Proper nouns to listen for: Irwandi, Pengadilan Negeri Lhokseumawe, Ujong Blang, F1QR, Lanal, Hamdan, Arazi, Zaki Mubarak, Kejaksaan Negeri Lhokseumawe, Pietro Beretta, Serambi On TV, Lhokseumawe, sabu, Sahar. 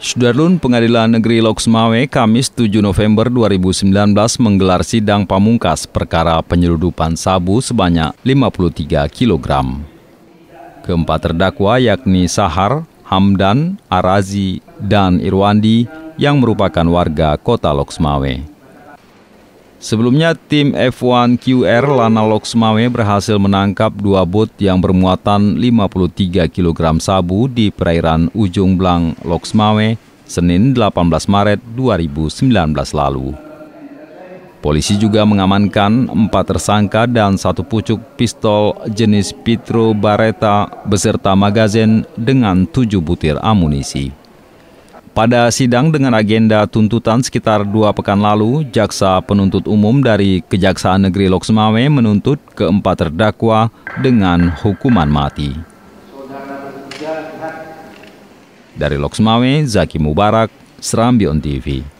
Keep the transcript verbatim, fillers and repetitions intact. Sudarlun Pengadilan Negeri Lhokseumawe Kamis tujuh November dua ribu sembilan belas menggelar sidang pamungkas perkara penyeludupan sabu sebanyak lima puluh tiga kilogram. Keempat terdakwa yakni Sahar, Hamdan, Arazi, dan Irwandi yang merupakan warga kota Lhokseumawe. Sebelumnya tim F one Q R Lanal Lhokseumawe berhasil menangkap dua bot yang bermuatan lima puluh tiga kilogram sabu di perairan Ujong Blang, Lhokseumawe, Senin delapan belas Maret dua ribu sembilan belas lalu. Polisi juga mengamankan empat tersangka dan satu pucuk pistol jenis Pietro Beretta beserta magazin dengan tujuh butir amunisi. Pada sidang dengan agenda tuntutan sekitar dua pekan lalu, Jaksa Penuntut Umum dari Kejaksaan Negeri Lhokseumawe menuntut keempat terdakwa dengan hukuman mati. Dari Lhokseumawe, Zaki Mubarak, Serambi On T V.